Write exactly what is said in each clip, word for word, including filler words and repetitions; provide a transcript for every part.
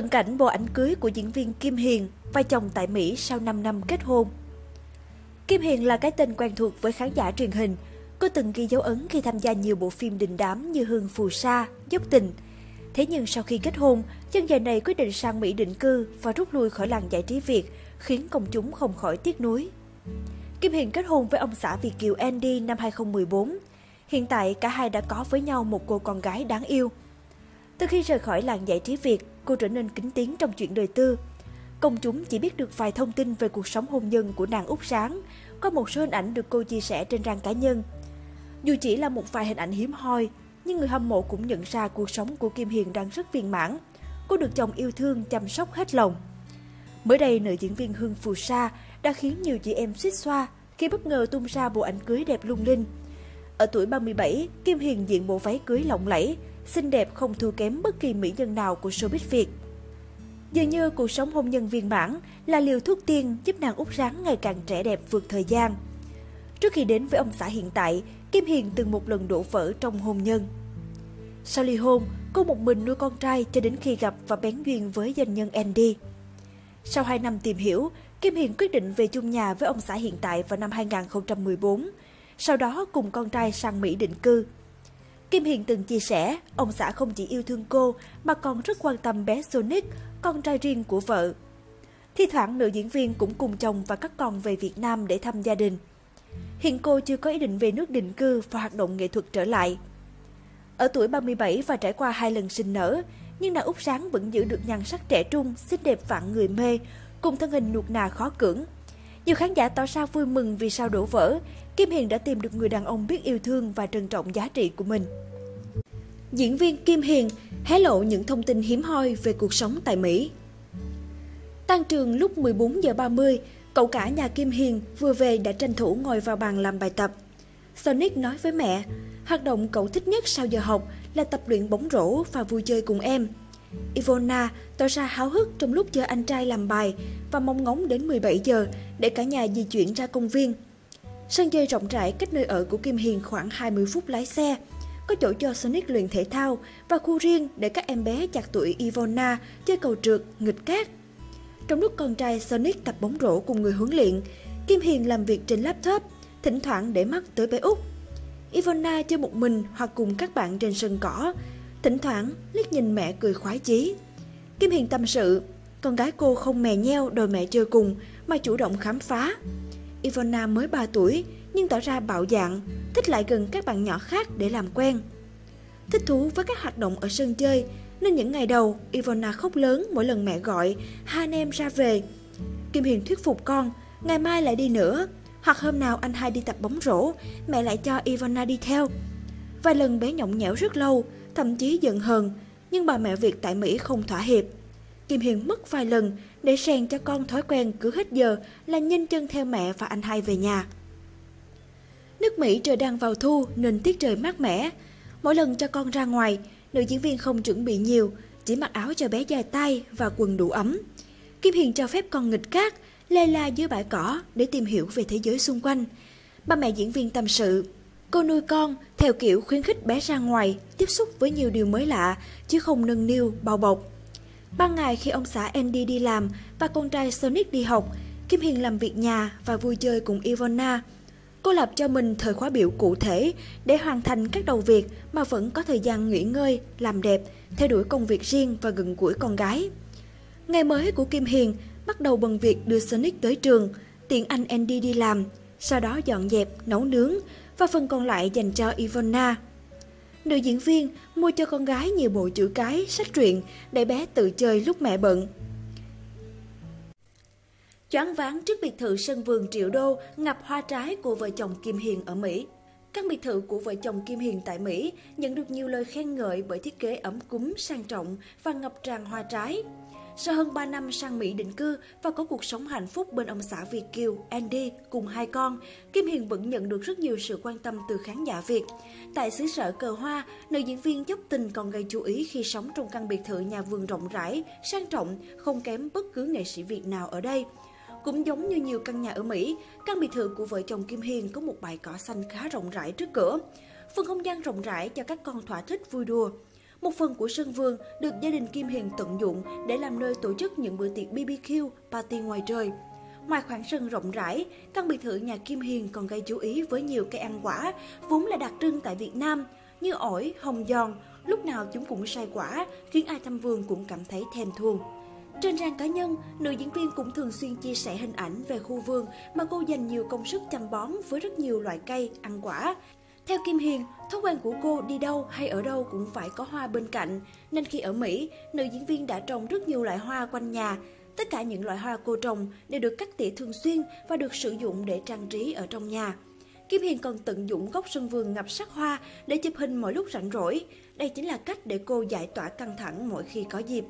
Cận cảnh bộ ảnh cưới của diễn viên Kim Hiền và chồng tại Mỹ sau năm năm kết hôn. Kim Hiền là cái tên quen thuộc với khán giả truyền hình, cô từng ghi dấu ấn khi tham gia nhiều bộ phim đình đám như Hương Phù Sa, Dốc Tình. Thế nhưng sau khi kết hôn, chân dài này quyết định sang Mỹ định cư và rút lui khỏi làng giải trí Việt, khiến công chúng không khỏi tiếc nuối. Kim Hiền kết hôn với ông xã Việt kiều Andy năm hai không một bốn. Hiện tại, cả hai đã có với nhau một cô con gái đáng yêu. Từ khi rời khỏi làng giải trí Việt, cô trở nên kín tiếng trong chuyện đời tư. Công chúng chỉ biết được vài thông tin về cuộc sống hôn nhân của nàng Úc Sáng, có một số hình ảnh được cô chia sẻ trên trang cá nhân. Dù chỉ là một vài hình ảnh hiếm hoi, nhưng người hâm mộ cũng nhận ra cuộc sống của Kim Hiền đang rất viên mãn. Cô được chồng yêu thương, chăm sóc hết lòng. Mới đây, nữ diễn viên Hương Phù Sa đã khiến nhiều chị em xuýt xoa khi bất ngờ tung ra bộ ảnh cưới đẹp lung linh. Ở tuổi ba mươi bảy, Kim Hiền diện bộ váy cưới lộng lẫy, xinh đẹp không thua kém bất kỳ mỹ nhân nào của showbiz Việt. Dường như cuộc sống hôn nhân viên mãn là liều thuốc tiên giúp nàng Úc Sáng ngày càng trẻ đẹp vượt thời gian. Trước khi đến với ông xã hiện tại, Kim Hiền từng một lần đổ vỡ trong hôn nhân. Sau ly hôn, cô một mình nuôi con trai cho đến khi gặp và bén duyên với doanh nhân Andy. Sau hai năm tìm hiểu, Kim Hiền quyết định về chung nhà với ông xã hiện tại vào năm hai nghìn không trăm mười bốn, sau đó cùng con trai sang Mỹ định cư. Kim Hiền từng chia sẻ, ông xã không chỉ yêu thương cô mà còn rất quan tâm bé Sonic, con trai riêng của vợ. Thi thoảng nữ diễn viên cũng cùng chồng và các con về Việt Nam để thăm gia đình. Hiện cô chưa có ý định về nước định cư và hoạt động nghệ thuật trở lại. Ở tuổi ba mươi bảy và trải qua hai lần sinh nở, nhưng nàng Úc Sáng vẫn giữ được nhan sắc trẻ trung, xinh đẹp vạn người mê, cùng thân hình nuột nà khó cưỡng. Nhiều khán giả tỏ ra vui mừng vì sao đổ vỡ, Kim Hiền đã tìm được người đàn ông biết yêu thương và trân trọng giá trị của mình. Diễn viên Kim Hiền hé lộ những thông tin hiếm hoi về cuộc sống tại Mỹ. Tan trường lúc mười bốn giờ ba mươi, cậu cả nhà Kim Hiền vừa về đã tranh thủ ngồi vào bàn làm bài tập. Sonic nói với mẹ, hoạt động cậu thích nhất sau giờ học là tập luyện bóng rổ và vui chơi cùng em. Ivona tỏ ra háo hức trong lúc chờ anh trai làm bài và mong ngóng đến mười bảy giờ để cả nhà di chuyển ra công viên. Sân chơi rộng rãi cách nơi ở của Kim Hiền khoảng hai mươi phút lái xe, có chỗ cho Sonic luyện thể thao và khu riêng để các em bé chạc tuổi Ivona chơi cầu trượt, nghịch cát. Trong lúc con trai Sonic tập bóng rổ cùng người huấn luyện, Kim Hiền làm việc trên laptop, thỉnh thoảng để mắt tới bé Úc. Ivona chơi một mình hoặc cùng các bạn trên sân cỏ, thỉnh thoảng liếc nhìn mẹ cười khoái chí. Kim Hiền tâm sự, con gái cô không mè nheo đòi mẹ chơi cùng mà chủ động khám phá. Ivona mới ba tuổi nhưng tỏ ra bạo dạn, thích lại gần các bạn nhỏ khác để làm quen. Thích thú với các hoạt động ở sân chơi nên những ngày đầu Ivona khóc lớn mỗi lần mẹ gọi hai anh em ra về. Kim Hiền thuyết phục con, ngày mai lại đi nữa, hoặc hôm nào anh hai đi tập bóng rổ, mẹ lại cho Ivona đi theo. Vài lần bé nhõng nhẽo rất lâu, thậm chí giận hờn, nhưng bà mẹ Việt tại Mỹ không thỏa hiệp. Kim Hiền mất vài lần để rèn cho con thói quen cứ hết giờ là nhanh chân theo mẹ và anh hai về nhà. Nước Mỹ trời đang vào thu nên tiết trời mát mẻ. Mỗi lần cho con ra ngoài, nữ diễn viên không chuẩn bị nhiều, chỉ mặc áo cho bé dài tay và quần đủ ấm. Kim Hiền cho phép con nghịch cát, lê la dưới bãi cỏ để tìm hiểu về thế giới xung quanh. Ba mẹ diễn viên tâm sự, cô nuôi con theo kiểu khuyến khích bé ra ngoài, tiếp xúc với nhiều điều mới lạ, chứ không nâng niu, bao bọc. Ban ngày khi ông xã Andy đi làm và con trai Sonic đi học, Kim Hiền làm việc nhà và vui chơi cùng Ivona. Cô lập cho mình thời khóa biểu cụ thể để hoàn thành các đầu việc mà vẫn có thời gian nghỉ ngơi, làm đẹp, theo đuổi công việc riêng và gần gũi con gái. Ngày mới của Kim Hiền bắt đầu bằng việc đưa Sonic tới trường, tiện anh Andy đi làm, sau đó dọn dẹp, nấu nướng và phần còn lại dành cho Ivona. Nữ diễn viên mua cho con gái nhiều bộ chữ cái, sách truyện để bé tự chơi lúc mẹ bận. Choáng váng trước biệt thự sân vườn triệu đô ngập hoa trái của vợ chồng Kim Hiền ở Mỹ. Các biệt thự của vợ chồng Kim Hiền tại Mỹ nhận được nhiều lời khen ngợi bởi thiết kế ấm cúng, sang trọng và ngập tràn hoa trái. Sau hơn ba năm sang Mỹ định cư và có cuộc sống hạnh phúc bên ông xã Việt kiều Andy cùng hai con, Kim Hiền vẫn nhận được rất nhiều sự quan tâm từ khán giả Việt. Tại xứ sở cờ hoa, nữ diễn viên Dốc Tình còn gây chú ý khi sống trong căn biệt thự nhà vườn rộng rãi, sang trọng, không kém bất cứ nghệ sĩ Việt nào ở đây. Cũng giống như nhiều căn nhà ở Mỹ, căn biệt thự của vợ chồng Kim Hiền có một bãi cỏ xanh khá rộng rãi trước cửa. Phần không gian rộng rãi cho các con thỏa thích vui đùa. Một phần của sân vườn được gia đình Kim Hiền tận dụng để làm nơi tổ chức những bữa tiệc bê bê kiu, party ngoài trời. Ngoài khoảng sân rộng rãi, căn biệt thự nhà Kim Hiền còn gây chú ý với nhiều cây ăn quả, vốn là đặc trưng tại Việt Nam, như ổi, hồng giòn, lúc nào chúng cũng sai quả, khiến ai thăm vườn cũng cảm thấy thèm thuồng. Trên trang cá nhân, nữ diễn viên cũng thường xuyên chia sẻ hình ảnh về khu vườn mà cô dành nhiều công sức chăm bón với rất nhiều loại cây, ăn quả. Theo Kim Hiền, thói quen của cô đi đâu hay ở đâu cũng phải có hoa bên cạnh, nên khi ở Mỹ, nữ diễn viên đã trồng rất nhiều loại hoa quanh nhà. Tất cả những loại hoa cô trồng đều được cắt tỉa thường xuyên và được sử dụng để trang trí ở trong nhà. Kim Hiền còn tận dụng góc sân vườn ngập sắc hoa để chụp hình mỗi lúc rảnh rỗi. Đây chính là cách để cô giải tỏa căng thẳng mỗi khi có dịp.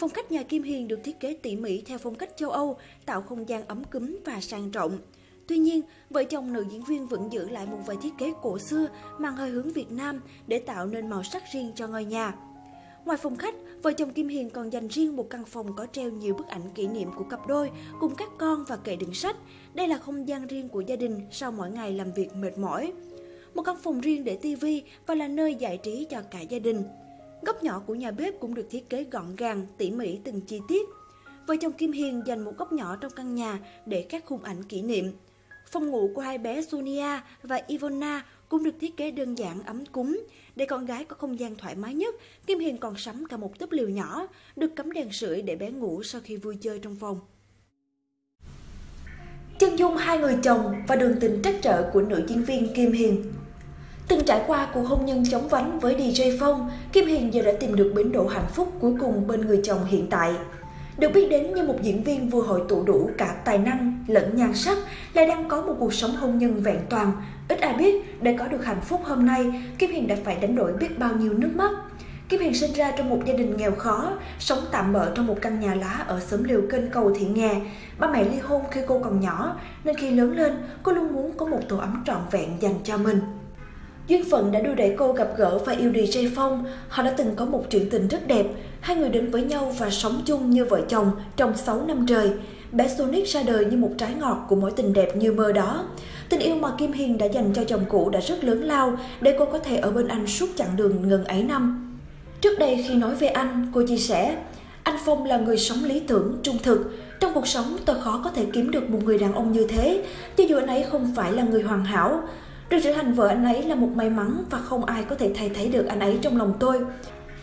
Phong cách nhà Kim Hiền được thiết kế tỉ mỉ theo phong cách châu Âu, tạo không gian ấm cúm và sang trọng. Tuy nhiên, vợ chồng nữ diễn viên vẫn giữ lại một vài thiết kế cổ xưa mang hơi hướng Việt Nam để tạo nên màu sắc riêng cho ngôi nhà. Ngoài phòng khách, vợ chồng Kim Hiền còn dành riêng một căn phòng có treo nhiều bức ảnh kỷ niệm của cặp đôi cùng các con và kệ đựng sách. Đây là không gian riêng của gia đình sau mỗi ngày làm việc mệt mỏi. Một căn phòng riêng để tivi và là nơi giải trí cho cả gia đình. Góc nhỏ của nhà bếp cũng được thiết kế gọn gàng, tỉ mỉ từng chi tiết. Vợ chồng Kim Hiền dành một góc nhỏ trong căn nhà để các khung ảnh kỷ niệm. Phòng ngủ của hai bé Sonia và Ivona cũng được thiết kế đơn giản ấm cúng. Để con gái có không gian thoải mái nhất, Kim Hiền còn sắm cả một túp lều nhỏ, được cắm đèn sưởi để bé ngủ sau khi vui chơi trong phòng. Chân dung hai người chồng và đường tình trắc trở của nữ diễn viên Kim Hiền. Từng trải qua cuộc hôn nhân chóng vánh với đi jây Phong, Kim Hiền giờ đã tìm được bến đỗ hạnh phúc cuối cùng bên người chồng hiện tại. Được biết đến như một diễn viên vừa hội tụ đủ cả tài năng lẫn nhan sắc, lại đang có một cuộc sống hôn nhân vẹn toàn. Ít ai biết, để có được hạnh phúc hôm nay, Kim Hiền đã phải đánh đổi biết bao nhiêu nước mắt. Kim Hiền sinh ra trong một gia đình nghèo khó, sống tạm bợ trong một căn nhà lá ở xóm Liều Kênh Cầu Thị Nghè. Ba mẹ ly hôn khi cô còn nhỏ, nên khi lớn lên, cô luôn muốn có một tổ ấm trọn vẹn dành cho mình. Duyên phận đã đưa đẩy cô gặp gỡ và yêu đi jây Phong. Họ đã từng có một chuyện tình rất đẹp. Hai người đến với nhau và sống chung như vợ chồng trong sáu năm trời. Bé Sonic ra đời như một trái ngọt của mối tình đẹp như mơ đó. Tình yêu mà Kim Hiền đã dành cho chồng cũ đã rất lớn lao để cô có thể ở bên anh suốt chặng đường ngần ấy năm. Trước đây khi nói về anh, cô chia sẻ, anh Phong là người sống lý tưởng, trung thực. Trong cuộc sống tôi khó có thể kiếm được một người đàn ông như thế, cho dù anh ấy không phải là người hoàn hảo. Được trở thành vợ anh ấy là một may mắn và không ai có thể thay thế được anh ấy trong lòng tôi.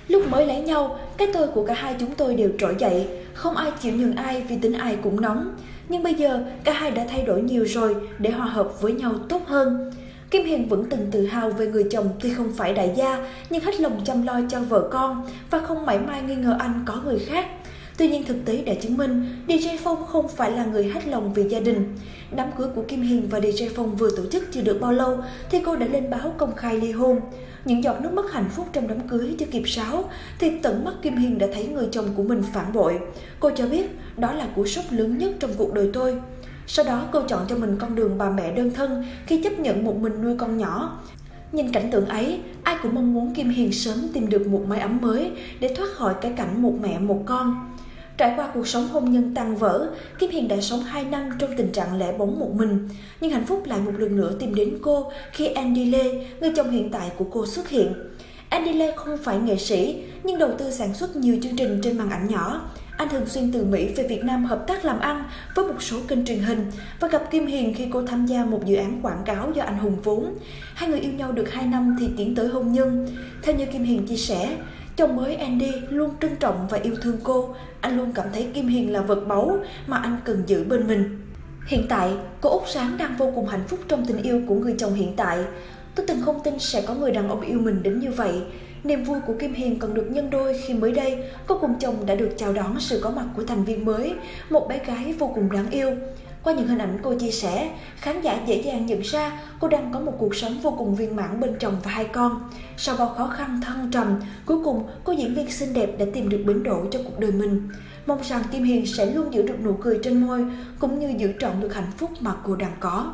Lúc mới lấy nhau, cái tôi của cả hai chúng tôi đều trỗi dậy, không ai chịu nhường ai vì tính ai cũng nóng. Nhưng bây giờ, cả hai đã thay đổi nhiều rồi để hòa hợp với nhau tốt hơn. Kim Hiền vẫn từng tự hào về người chồng tuy không phải đại gia, nhưng hết lòng chăm lo cho vợ con và không mảy may nghi ngờ anh có người khác. Tuy nhiên thực tế đã chứng minh, đi jây Phong không phải là người hết lòng vì gia đình. Đám cưới của Kim Hiền và đi jây Phong vừa tổ chức chưa được bao lâu thì cô đã lên báo công khai ly hôn. Những giọt nước mắt hạnh phúc trong đám cưới chưa kịp sáo thì tận mắt Kim Hiền đã thấy người chồng của mình phản bội. Cô cho biết đó là cú sốc lớn nhất trong cuộc đời tôi. Sau đó cô chọn cho mình con đường bà mẹ đơn thân khi chấp nhận một mình nuôi con nhỏ. Nhìn cảnh tượng ấy, ai cũng mong muốn Kim Hiền sớm tìm được một mái ấm mới để thoát khỏi cái cảnh một mẹ một con. Trải qua cuộc sống hôn nhân tan vỡ, Kim Hiền đã sống hai năm trong tình trạng lẻ bóng một mình. Nhưng hạnh phúc lại một lần nữa tìm đến cô khi Andy Lê, người chồng hiện tại của cô, xuất hiện. Andy Lê không phải nghệ sĩ, nhưng đầu tư sản xuất nhiều chương trình trên màn ảnh nhỏ. Anh thường xuyên từ Mỹ về Việt Nam hợp tác làm ăn với một số kênh truyền hình và gặp Kim Hiền khi cô tham gia một dự án quảng cáo do anh hùng vốn. Hai người yêu nhau được hai năm thì tiến tới hôn nhân. Theo như Kim Hiền chia sẻ, chồng mới Andy luôn trân trọng và yêu thương cô. Anh luôn cảm thấy Kim Hiền là vật báu mà anh cần giữ bên mình. Hiện tại, cô Út Sáng đang vô cùng hạnh phúc trong tình yêu của người chồng hiện tại. Tôi từng không tin sẽ có người đàn ông yêu mình đến như vậy. Niềm vui của Kim Hiền còn được nhân đôi khi mới đây, cô cùng chồng đã được chào đón sự có mặt của thành viên mới, một bé gái vô cùng đáng yêu. Qua những hình ảnh cô chia sẻ, khán giả dễ dàng nhận ra cô đang có một cuộc sống vô cùng viên mãn bên chồng và hai con. Sau bao khó khăn thăng trầm, cuối cùng cô diễn viên xinh đẹp đã tìm được bến đỗ cho cuộc đời mình. Mong rằng Kim Hiền sẽ luôn giữ được nụ cười trên môi, cũng như giữ trọn được hạnh phúc mà cô đang có.